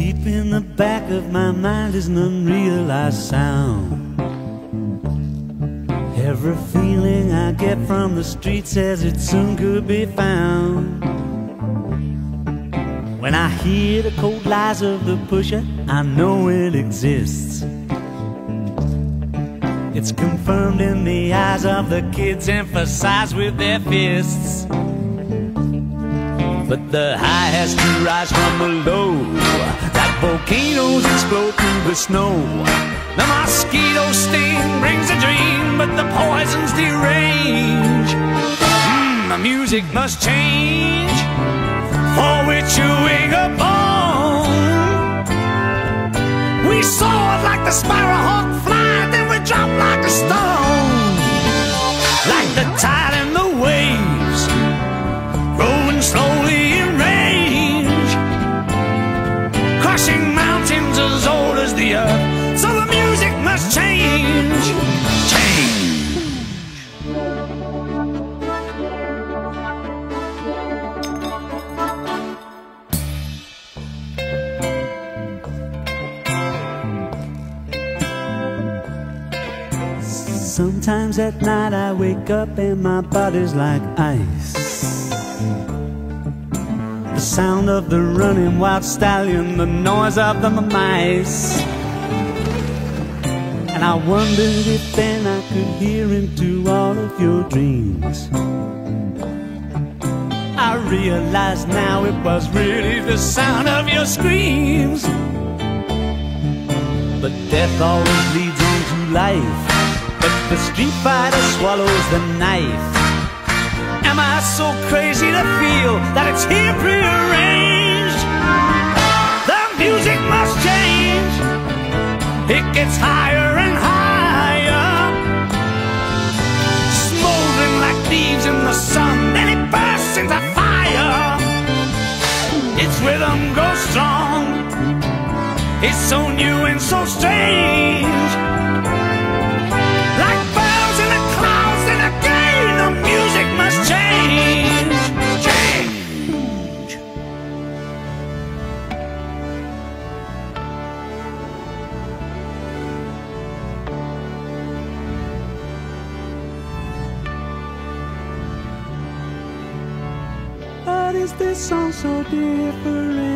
Deep in the back of my mind is an unrealized sound. Every feeling I get from the street says it soon could be found. When I hear the cold lies of the pusher, I know it exists. It's confirmed in the eyes of the kids, emphasized with their fists. But the high has to rise from the low, like volcanoes explode through the snow. The mosquito sting brings a dream, but the poison's deranged. The music must change, for we're chewing upon. We soared like the sparrowhawk fly, then we dropped like a stone. Like the tide and the waves, rolling slowly. As old as the earth, so the music must change, change. Sometimes at night I wake up and my body's like ice. The sound of the running wild stallion, the noise of the mice. And I wondered if then I could hear into all of your dreams. I realize now it was really the sound of your screams. But death always leads on to life, but the street fighter swallows the knife. Am I so crazy to feel that it's here prearranged? The music must change. It gets higher and higher, smoldering like leaves in the sun, then it bursts into fire. Its rhythm goes strong, it's so new and so strange. Like birds in the clouds, and again the music must change. Change. But is this song so different?